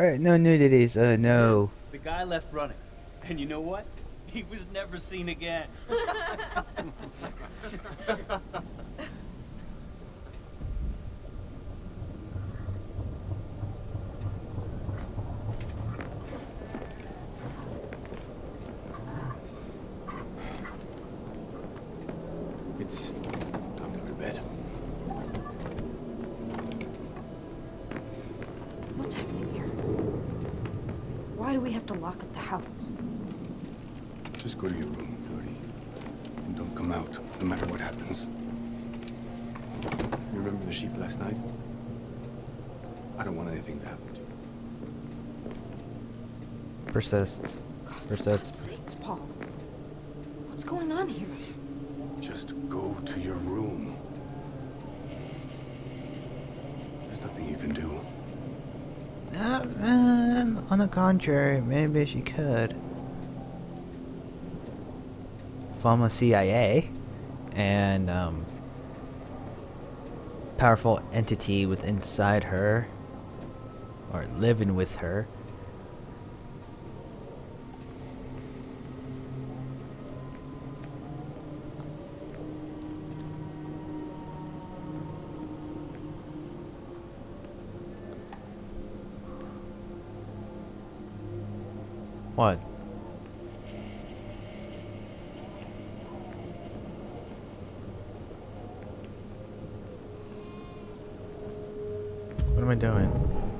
Alright, no nudities, no. The guy left running. And you know what? He was never seen again. It's time to go to bed. What's happening here? Why do we have to lock up the house? Just go to your room, Jodie. And don't come out, no matter what happens. You remember the sheep last night? I don't want anything to happen to you. Persist. God, persist. For God's sakes, Paul. What's going on here? Just go to your room. There's nothing you can do. On the contrary, maybe she could. Former CIA and powerful entity with inside her or living with her. What? What am I doing?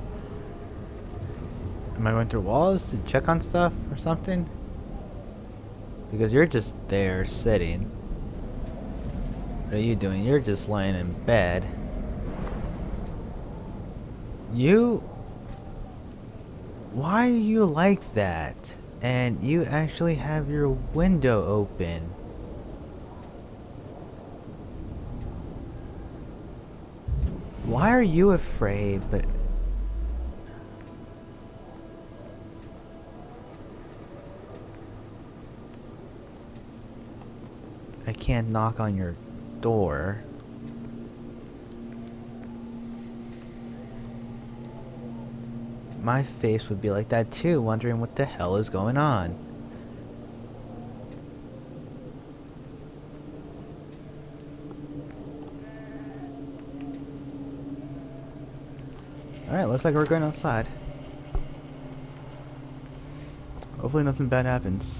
Am I going through walls to check on stuff or something? Because you're just there sitting. What are you doing? You're just laying in bed. You... Why are you like that? And you actually have your window open. Why are you afraid? But I can't knock on your door. My face would be like that too, wondering what the hell is going on. Alright, looks like we're going outside. Hopefully nothing bad happens.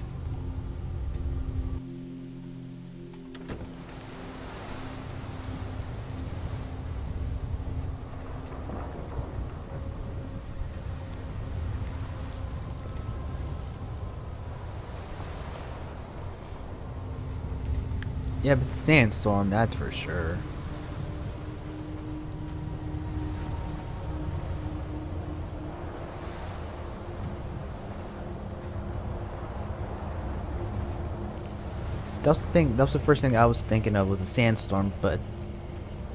Yeah, but sandstorm, that's for sure. That was the thing, that was the first thing I was thinking of, was a sandstorm, but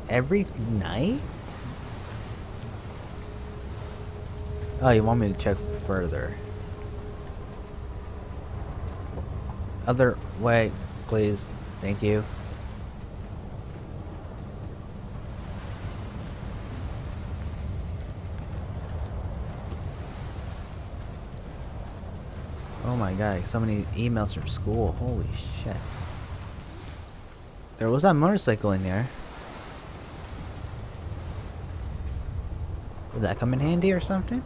every night? Oh, you want me to check further. Other way, please. Thank you. Oh my god, so many emails from school. Holy shit. There was that motorcycle in there. Would that come in handy or something?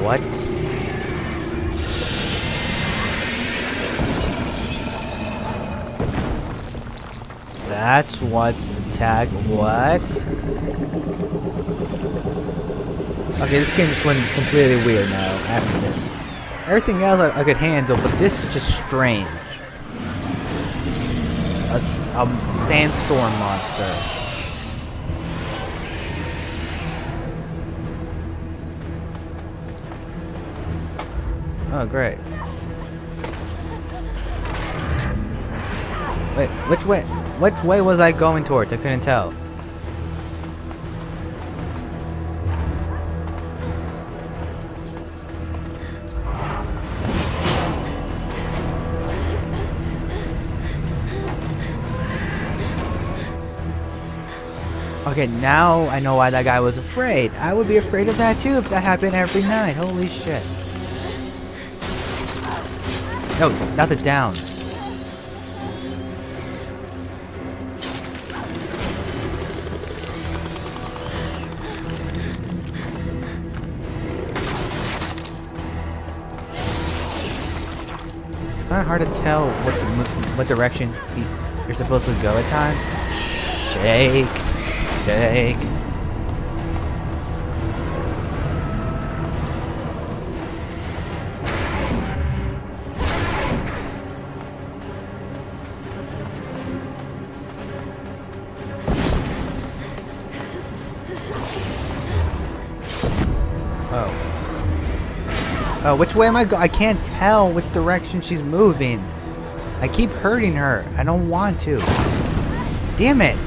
What? That's what's the tag. What? Okay, this game just went completely weird now after this. Everything else I could handle, but this is just strange. A sandstorm monster. Oh, great. Wait, which way was I going towards? I couldn't tell. Okay, now I know why that guy was afraid. I would be afraid of that too if that happened every night. Holy shit. No, not the down. It's kind of hard to tell what direction you're supposed to go at times. Shake. Shake. Oh. Oh, which way am I going? I can't tell which direction she's moving. I keep hurting her. I don't want to. Damn it.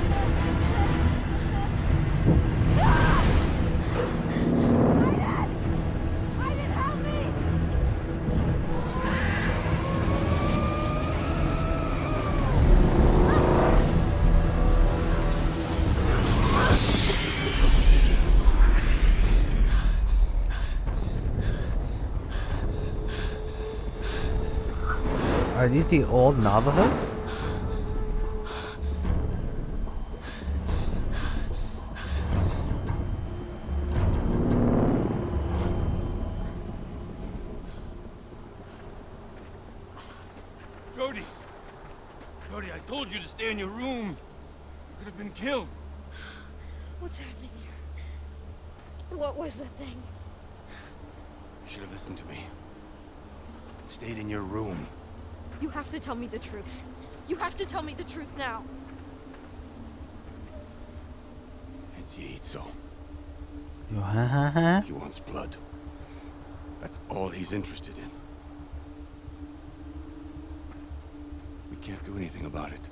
Are these the old Navajos? Jodie! Jodie, I told you to stay in your room. You could have been killed. What's happening here? What was the thing? You should have listened to me. Stayed in your room. You have to tell me the truth. You have to tell me the truth now. It's Yeitso. He wants blood. That's all he's interested in. We can't do anything about it.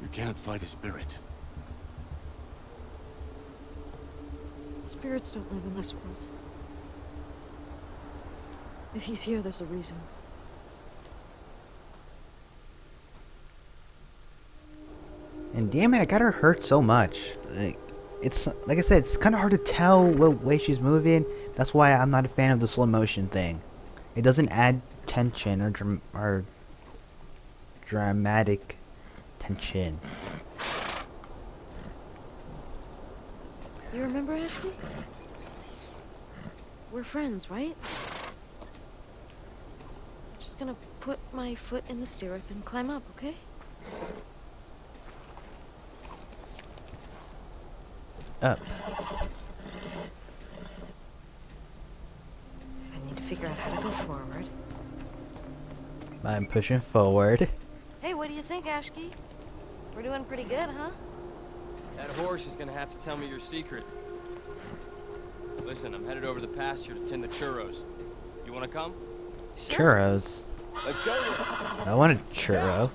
You can't fight a spirit. Spirits don't live in this world. If he's here, there's a reason. And damn it, I got her hurt so much. Like, it's like I said, it's kind of hard to tell what way she's moving. That's why I'm not a fan of the slow motion thing. It doesn't add tension or dramatic tension. You remember Ashki? We're friends, right? I'm just gonna put my foot in the stirrup and climb up, okay? Up. I need to figure out how to go forward. I'm pushing forward. Hey, what do you think, Ashki? We're doing pretty good, huh? That horse is gonna have to tell me your secret. Listen, I'm headed over the pasture to tend the churros. You wanna come? Sure. Churros? Let's go. I want a churro.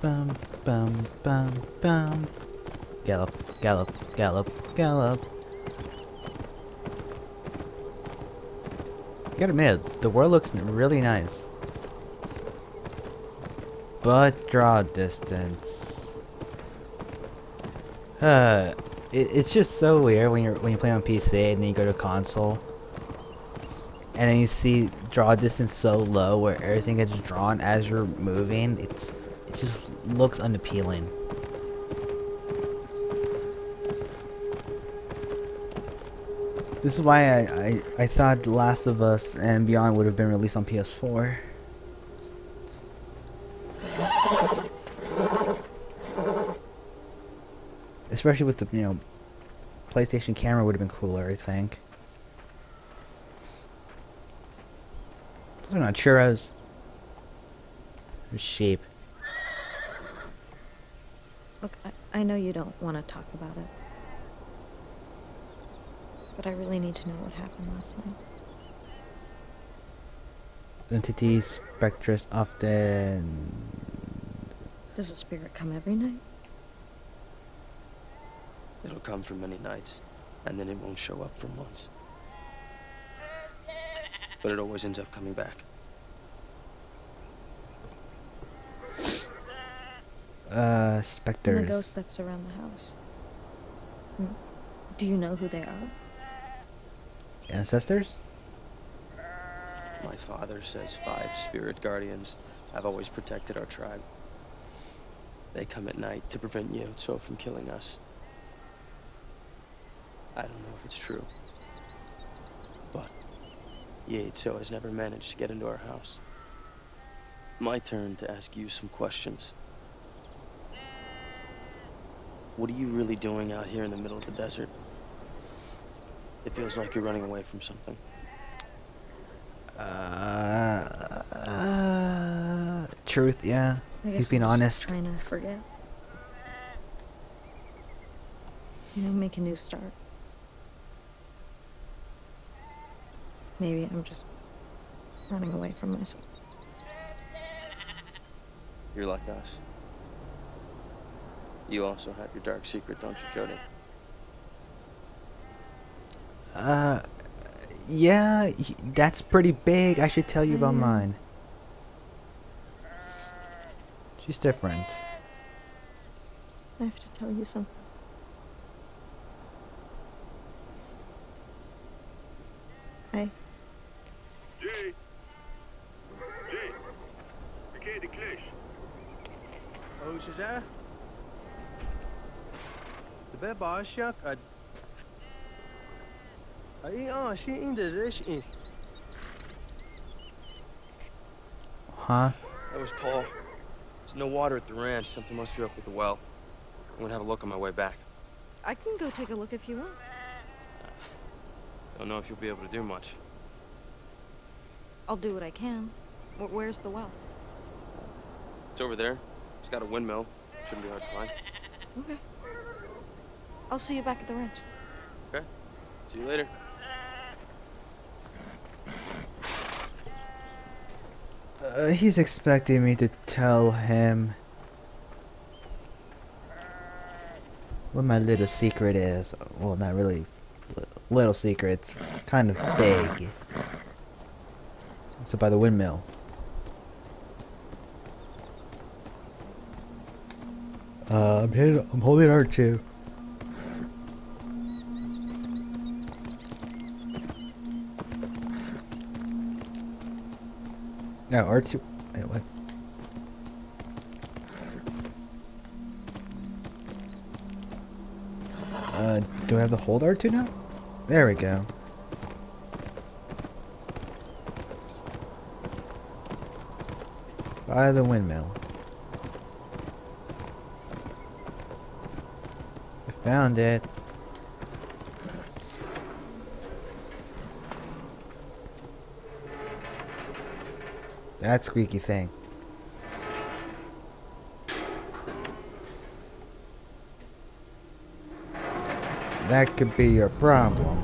Bum, bum, bum, bum. Gallop, gallop, gallop, gallop. I gotta admit, the world looks really nice. But draw distance. It's just so weird when you play on PC and then you go to console. And then you see draw distance so low where everything gets drawn as you're moving. It just looks unappealing. This is why I thought Last of Us and Beyond would have been released on PS4. Especially with the, you know, PlayStation camera would have been cooler, I think. They're not churros. They're sheep. Look, I know you don't want to talk about it, but I really need to know what happened last night. Entity spectrus often... Does a spirit come every night? It'll come for many nights, and then it won't show up for months. But it always ends up coming back. specters. And the ghosts that surround the house. Do you know who they are? Ancestors? My father says 5 spirit guardians have always protected our tribe. They come at night to prevent Yeitso from killing us. I don't know if it's true, but Yeitso has never managed to get into our house. My turn to ask you some questions. What are you really doing out here in the middle of the desert? It feels like you're running away from something. Truth, yeah. He's being honest. Trying to forget. You know, make a new start. Maybe I'm just running away from myself. You're like us. You also have your dark secret, don't you, Jodie? Yeah, that's pretty big. I should tell you about mine. She's different. I have to tell you something. Hey. Jay. Jay. Okay, the clash. Oh, she's there. The baby is shocked. She in the dish is. Huh? That was Paul. There's no water at the ranch. Something must be up with the well. I'm gonna have a look on my way back. I can go take a look if you want. Don't know if you'll be able to do much. I'll do what I can. Where's the well? It's over there. It's got a windmill. Shouldn't be hard to find. Okay. I'll see you back at the ranch. Okay. See you later. He's expecting me to tell him what my little secret is. Well, not really little secrets, kind of big. So by the windmill. I'm holding R2. No, R2. Wait, what? Do I have to hold R2 now? There we go. By the windmill. I found it. That squeaky thing. That could be your problem.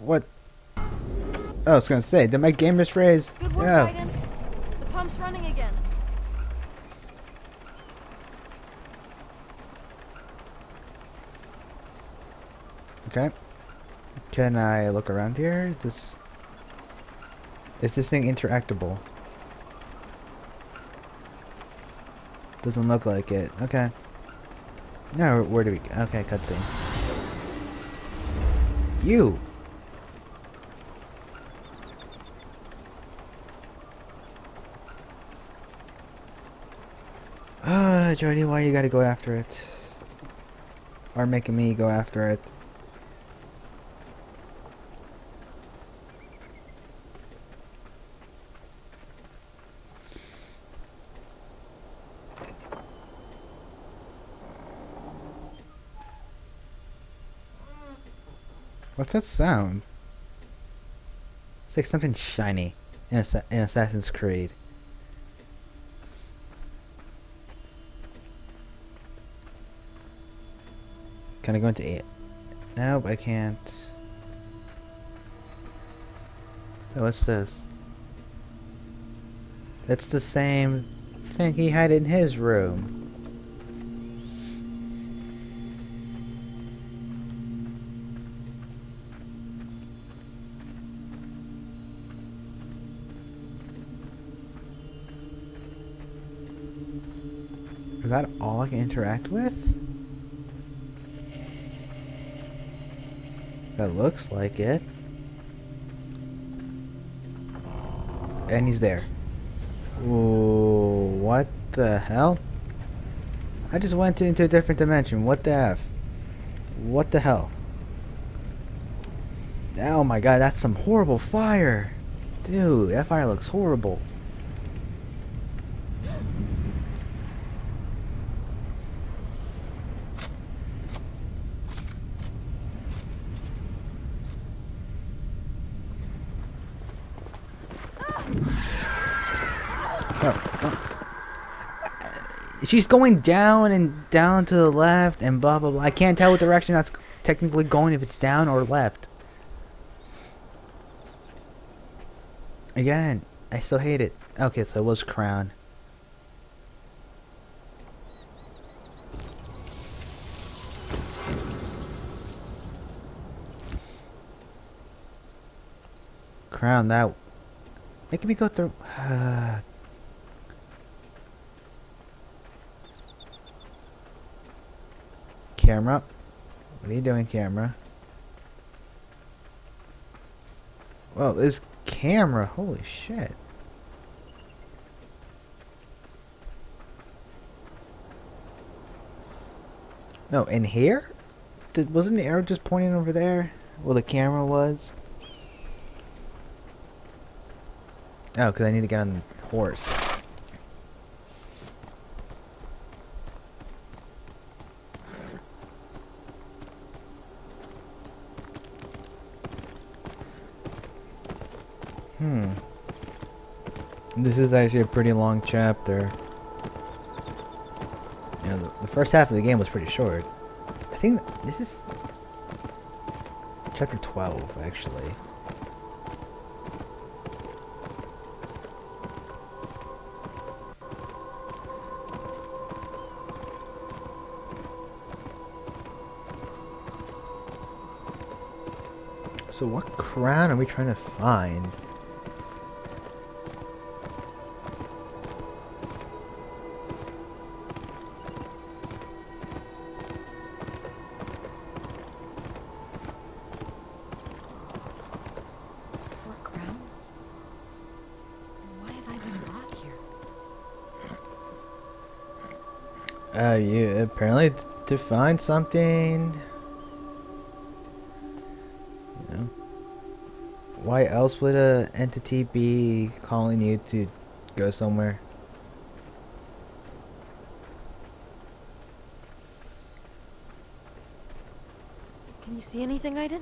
What? Oh, I was gonna say, did my game just raise? Good work, Aiden. The pump's running again. Okay. Can I look around here? Is this thing interactable? Doesn't look like it. Okay. Now where do we go? Okay, cutscene. You. Ah, Jodie, why you gotta go after it? Or making me go after it? What's that sound? It's like something shiny in Assassin's Creed. Can I go into it? Nope, I can't. Oh, what's this? That's the same thing he had in his room. Is that all I can interact with? That looks like it. And he's there. Ooh, what the hell? I just went into a different dimension. What the F? What the hell? Oh my god, that's some horrible fire. Dude, that fire looks horrible. She's going down and down to the left and blah blah blah. I can't tell what direction that's technically going, if it's down or left. Again, I still hate it. Okay, so it was crown. Crown that. Making me go through. Camera, what are you doing, camera? Well, this camera, holy shit. No, in here? Wasn't the arrow just pointing over there? Well, the camera was. Oh, because I need to get on the horse. This is actually a pretty long chapter. You know, the first half of the game was pretty short. I think this is chapter 12, actually. So what crown are we trying to find? You apparently to find something. You know, why else would a entity be calling you to go somewhere? Can you see anything, Aiden?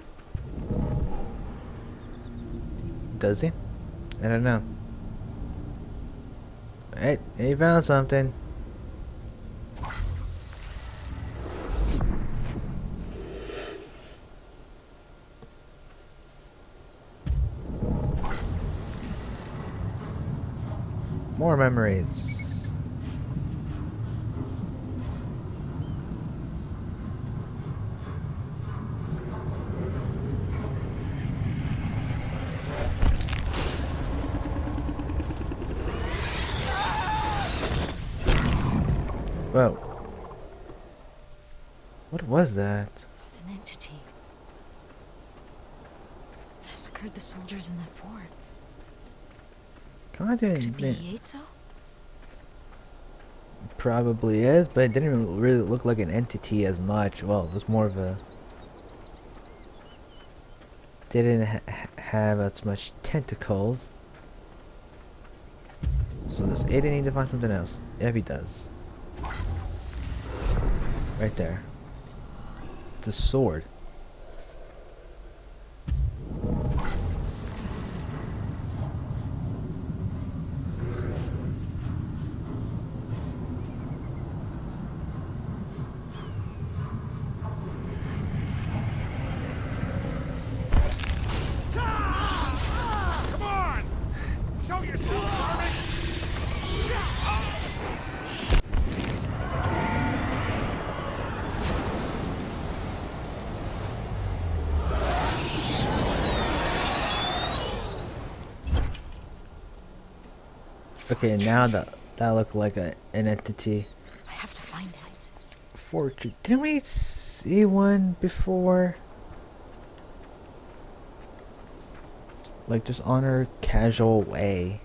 Does he? I don't know. Hey, he found something. More memories. Whoa. What was that? An entity massacred the soldiers in the fort. God, could it be Yeitso? Probably is, but it didn't really look like an entity as much. Well, it was more of a... Didn't have as much tentacles. So does Aiden need to find something else? Yeah, he does. Right there. It's a sword. Okay, now that looked like an entity. I have to find it. Fortune. Didn't we see one before? Like just on her casual way.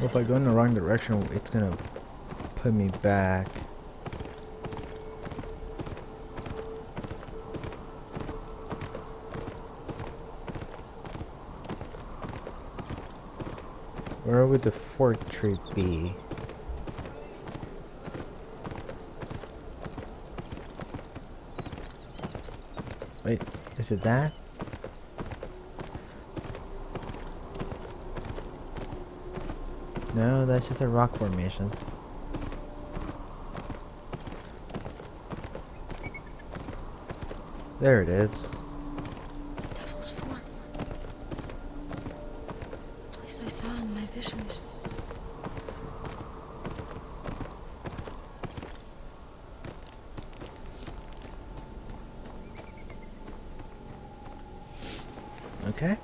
If I go in the wrong direction, it's gonna put me back. Where would the fork tree be? Wait, is it that? No, that's just a rock formation. There it is. The Devil's Form. The place I saw in my visions. Okay.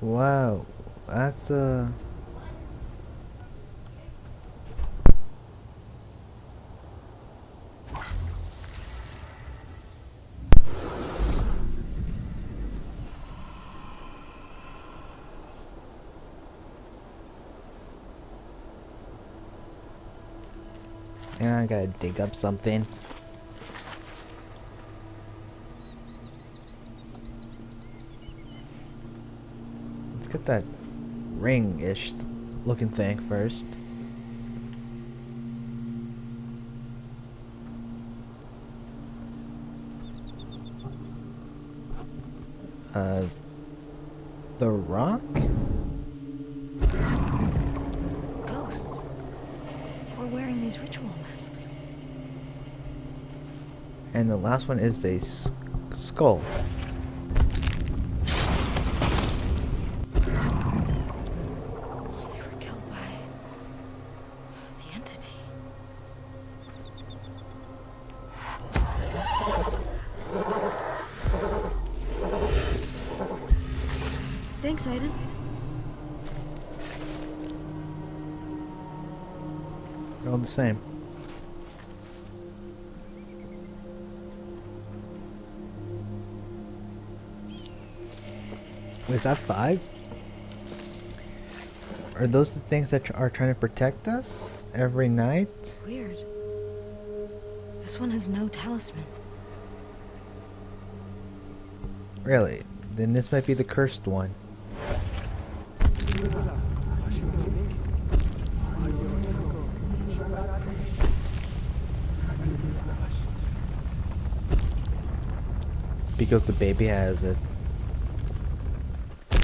Wow, that's I gotta dig up something. Get that ring-ish looking thing first. The rock? Ghosts. They were wearing these ritual masks. And the last one is a skull. Thanks, Aiden. They're all the same. Is that 5? Are those the things that are trying to protect us every night? Weird. This one has no talisman. Really? Then this might be the cursed one. Because the baby has it. The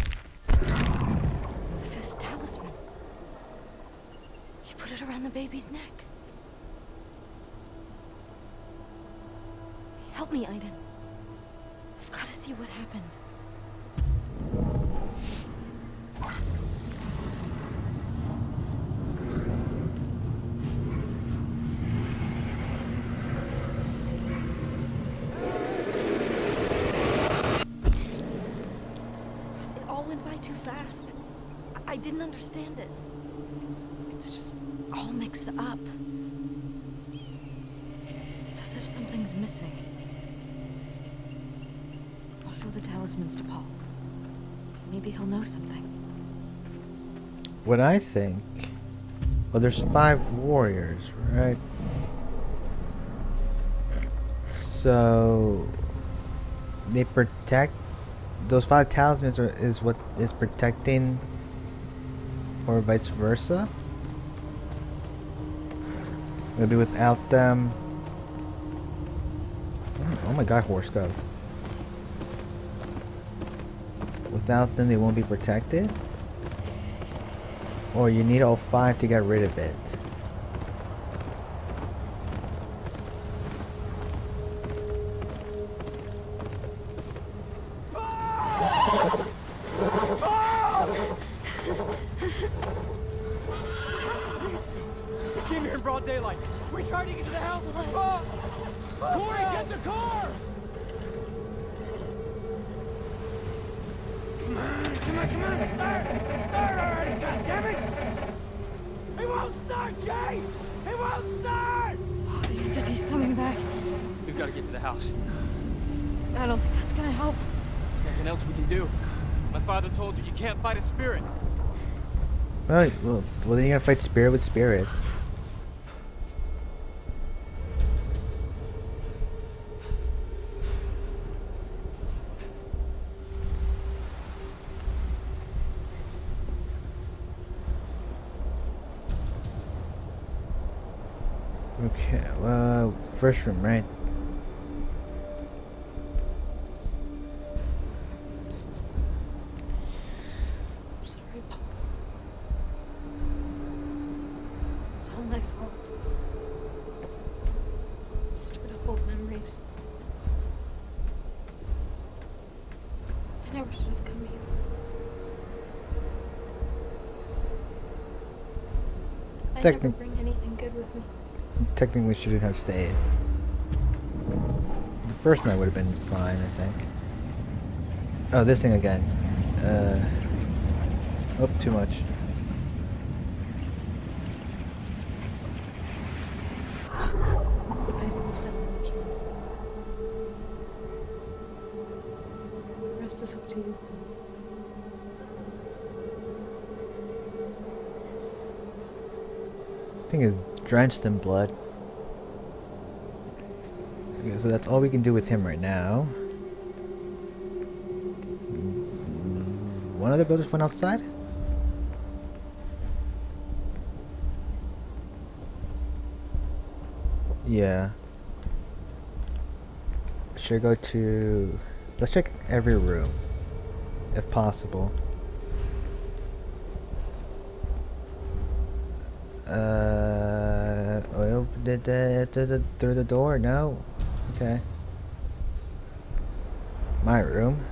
5th talisman. He put it around the baby's neck. Help me, Aiden. I've got to see what happened. I didn't understand it. It's just all mixed up. It's as if something's missing. I'll show the talismans to Paul. Maybe he'll know something. What I think... Well, there's 5 warriors, right? So... They protect... Those 5 talismans is what is protecting... Or vice versa. Maybe without them. Oh my god, horse go. Without them, they won't be protected. Or you need all five to get rid of it. Alright, well then you gotta fight spirit with spirit. Okay, well, first room, right? Technically, bring anything good with me. Technically shouldn't have stayed. The first night would have been fine, I think. Oh, this thing again. Oh, too much. The rest is up to you. Is drenched in blood. Okay, so that's all we can do with him right now. One other builder went outside. Yeah. Should go to. Let's check every room, if possible. I opened it through the door? No? Okay. My room.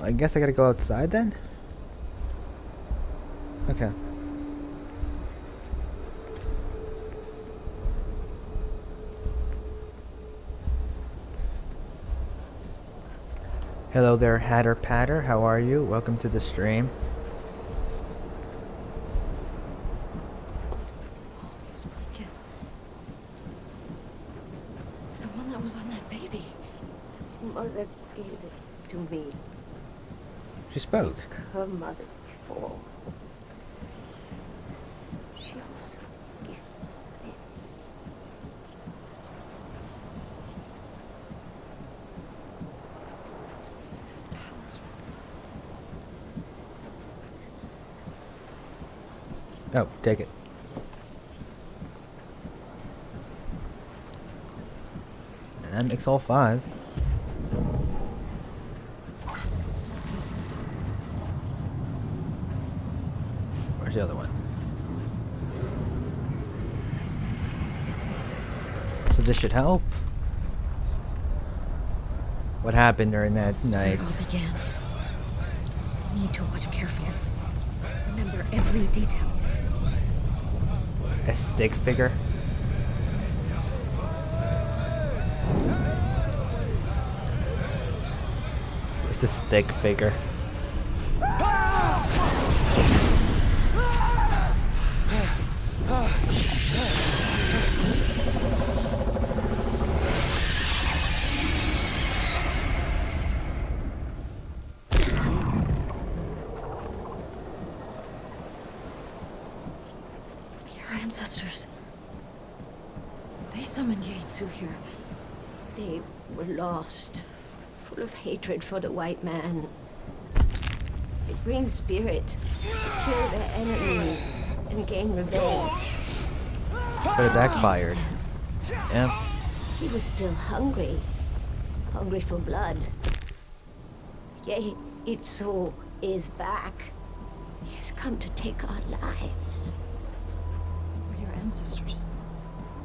I guess I gotta go outside then? Okay. Hello there, Hatter Patter, how are you? Welcome to the stream. This blanket. It's the one that was on that baby. Mother gave it to me. She spoke. Her mother before. She also gave me this. Oh, take it. And that makes all five. Where's the other one? So this should help. What happened during that night? It all began. You need to watch carefully. Remember every detail. A stick figure. It's a stick figure. Ancestors. They summoned Yeitso here. They were lost, full of hatred for the white man. They bring spirit, kill their enemies, and gain revenge. But it backfired. Yeah. He was still hungry. Hungry for blood. Yeitso is back. He has come to take our lives. We're your ancestors.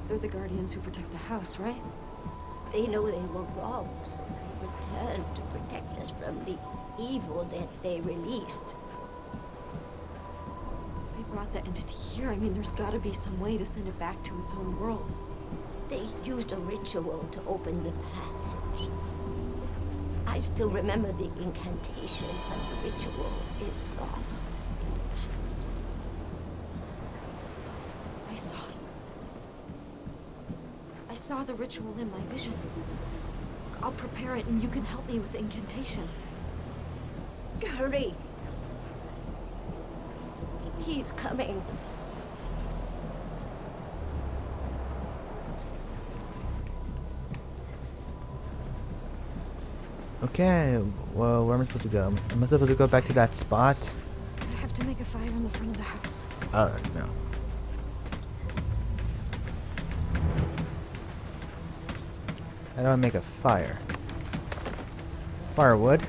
They're the guardians who protect the house, right? They know they were wrong, so they returned to protect us from the evil that they released. If they brought the entity here, I mean, there's got to be some way to send it back to its own world. They used a ritual to open the passage. I still remember the incantation, but the ritual is lost in the past. I saw the ritual in my vision. Look, I'll prepare it and you can help me with the incantation. Hurry! He's coming. Okay, well, where am I supposed to go? Am I supposed to go back to that spot? I have to make a fire in the front of the house. Oh, no. I don't make a fire. Firewood.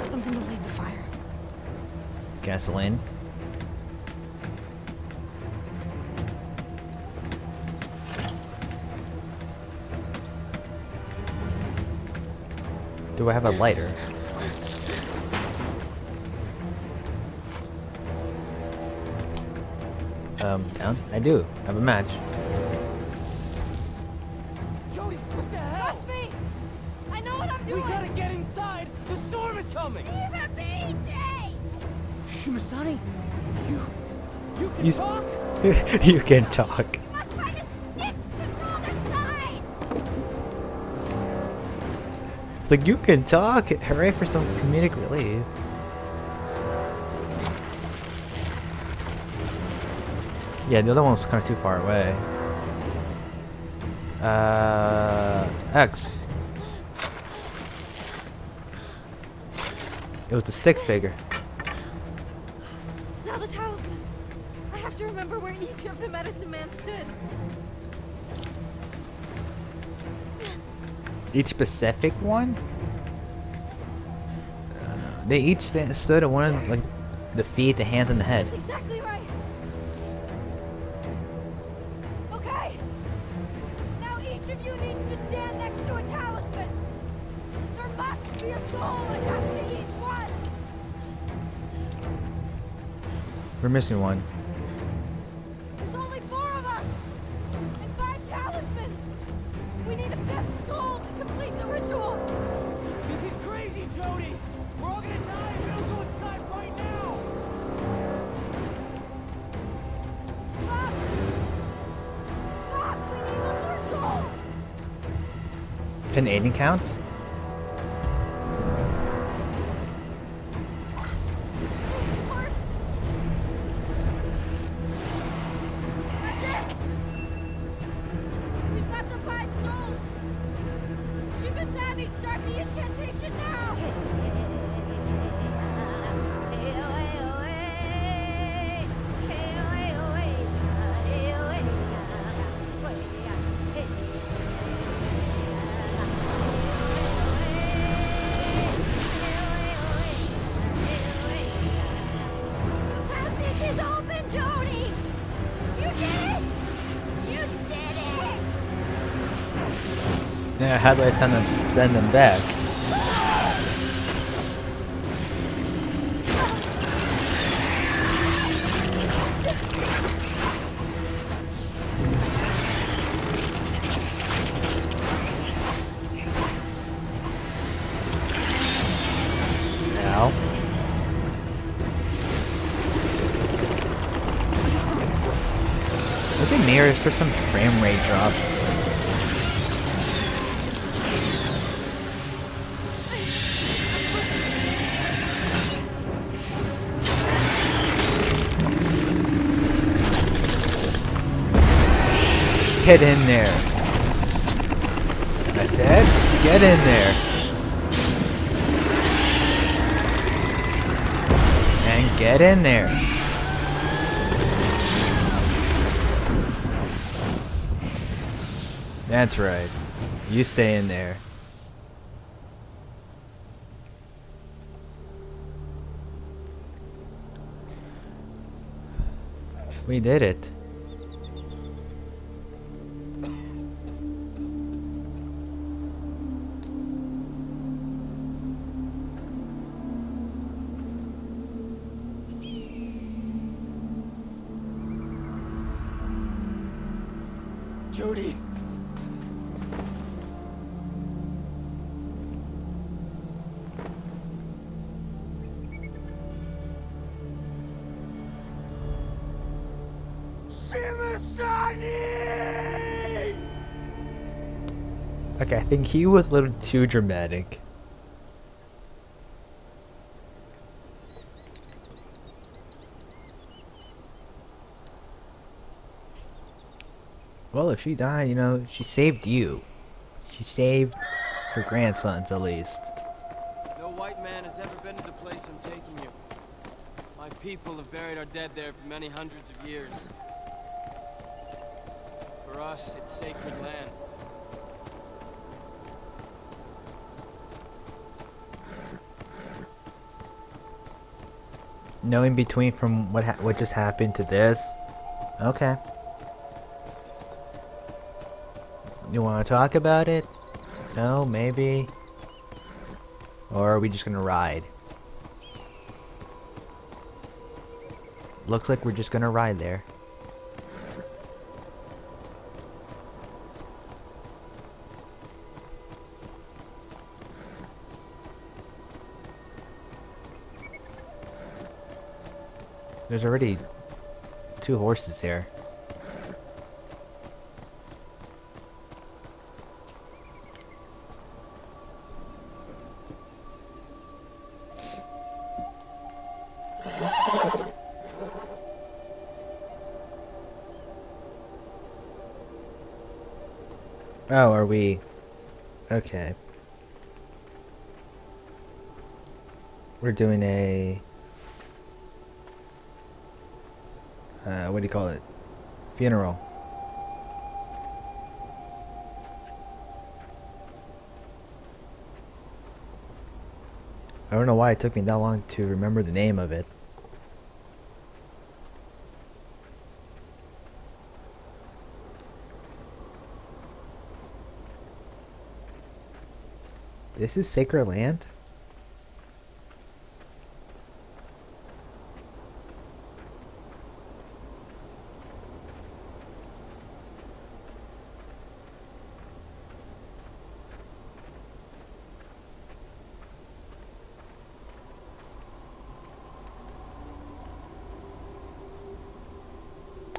Something to light the fire. Gasoline. Do I have a lighter? Down? I do. I have a match. Jodie, what the hell? Trust me! I know what I'm doing! We gotta get inside! The storm is coming! Eva BJ! Shumasani, you can talk? You can talk. Like, you can talk! Hooray for some comedic relief. Yeah, the other one was kind of too far away. X. It was a stick figure. Now the talismans. I have to remember where each of the medicine men stood. Each specific one? They each stood at one of like the feet, the hands, and the head. That's exactly right. Okay. Now each of you needs to stand next to a talisman. There must be a soul attached to each one. We're missing one. Can Aiden count? Yeah, how do I send them back? Now, was it near? Is there some frame rate drop? Get in there. I said, get in there. And get in there. That's right. You stay in there. We did it. Jodie. Shumasani! Okay, I think he was a little too dramatic. Well, if she died, you know, she saved you. She saved her grandsons, at least. No white man has ever been to the place I'm taking you. My people have buried our dead there for many hundreds of years. For us, it's sacred land. No in between from what just happened to this. Okay. You want to talk about it? No, maybe. Or are we just gonna ride? Looks like we're just gonna ride there. There's already 2 horses here. Oh, are we? Okay. We're doing a... what do you call it? Funeral. I don't know why it took me that long to remember the name of it. This is sacred land?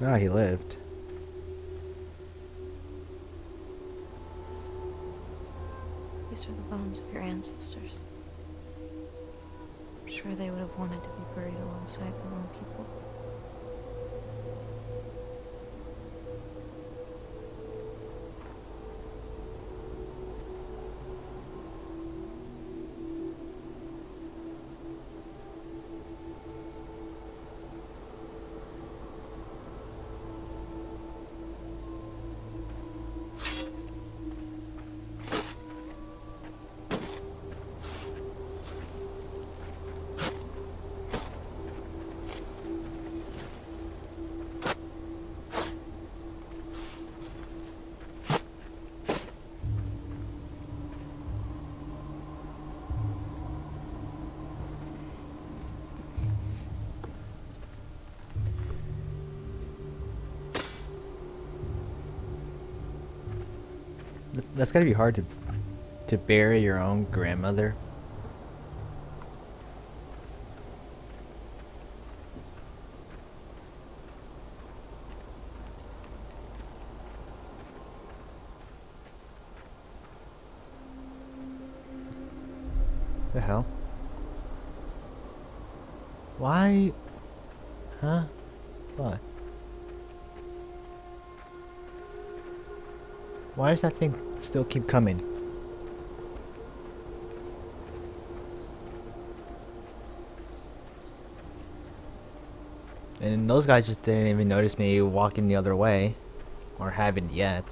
Ah, he lived. These are the bones of your ancestors. I'm sure they would have wanted to be buried alongside their own people. That's gotta be hard to bury your own grandmother. The hell? Why? Huh? What? Why does that thing still keep coming? And those guys just didn't even notice me walking the other way, or haven't yet.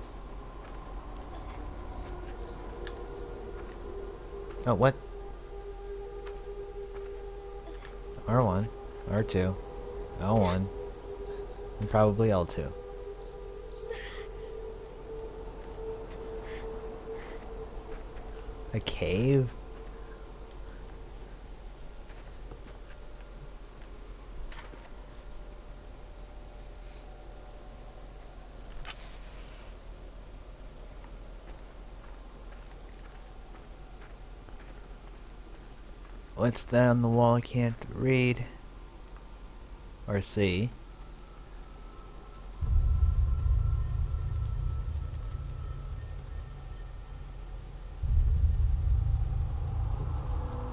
Oh, what? R1, R2, L1, and probably L2. A cave? What's that on the wall I can't read or see?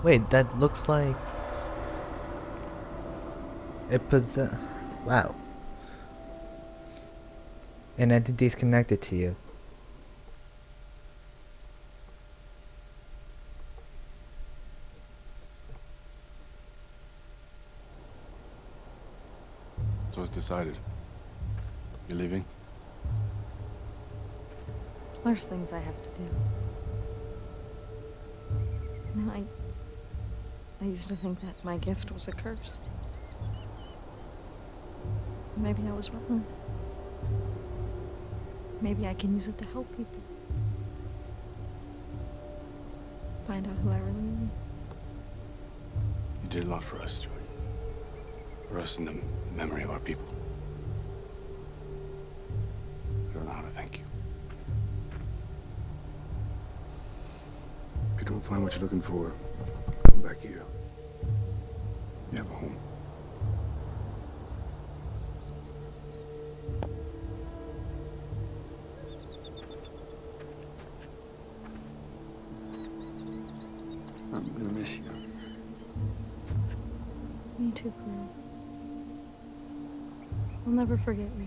Wait, that looks like it puts a... wow. An entity's connected to you. So it's decided. You're leaving? There's things I have to do. No, I used to think that my gift was a curse. Maybe I was wrong. Maybe I can use it to help people. Find out who I really am. You did a lot for us, Stuart. For us and the memory of our people. I don't know how to thank you. If you don't find what you're looking for, back here. You have a home. I'm gonna miss you. Me too, Pearl. You'll never forget me.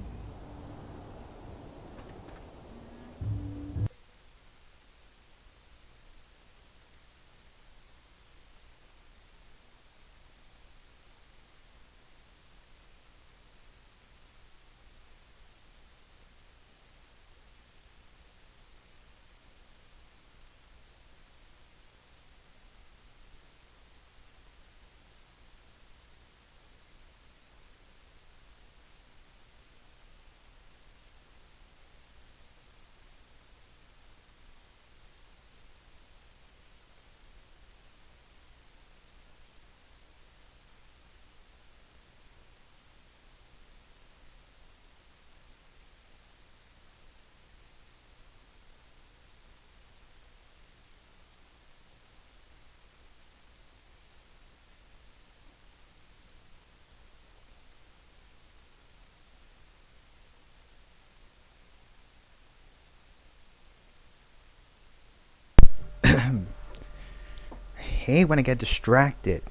I hate when I get distracted.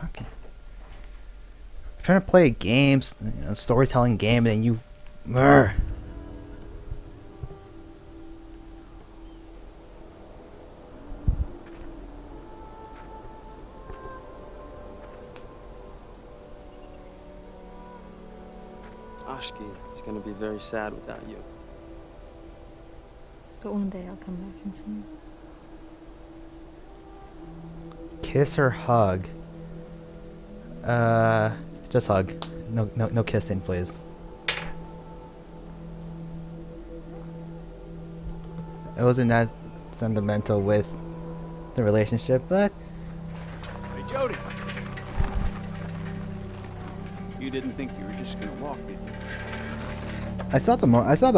Fucking. I'm trying to play a game, a storytelling game, and you. Urgh. Ashki is going to be very sad without you. But one day I'll come back and see you. Kiss or hug? Just hug. No kissing, please. I wasn't that sentimental with the relationship, but... Hey, Jodie! You didn't think you were just gonna walk, did you? I saw the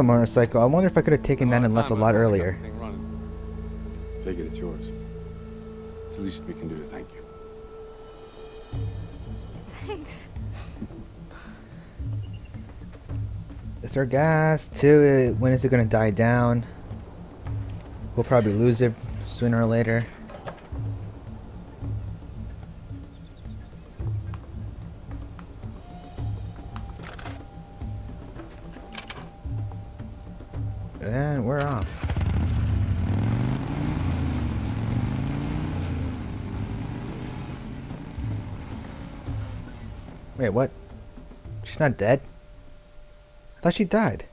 motorcycle. I wonder if I could have taken that and left a lot earlier. Figured it's yours. It's the least we can do to thank you. Thanks. Is there gas to it? When is it going to die down? We'll probably lose it sooner or later. And we're off. Wait, what? She's not dead? I thought she died.